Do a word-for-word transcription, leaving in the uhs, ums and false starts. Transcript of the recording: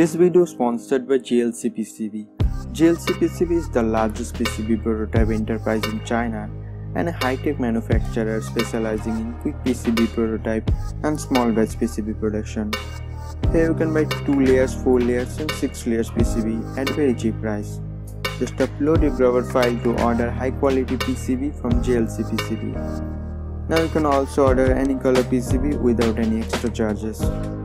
This video is sponsored by J L C P C B. J L C P C B is the largest P C B prototype enterprise in China and a high-tech manufacturer specializing in quick P C B prototype and small batch P C B production. Here you can buy two layers, four layers and six layers P C B at very cheap price. Just upload your Grover file to order high-quality P C B from J L C P C B. Now you can also order any color P C B without any extra charges.